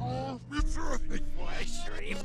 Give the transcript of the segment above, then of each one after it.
all the truth before I scream.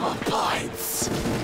summer bites.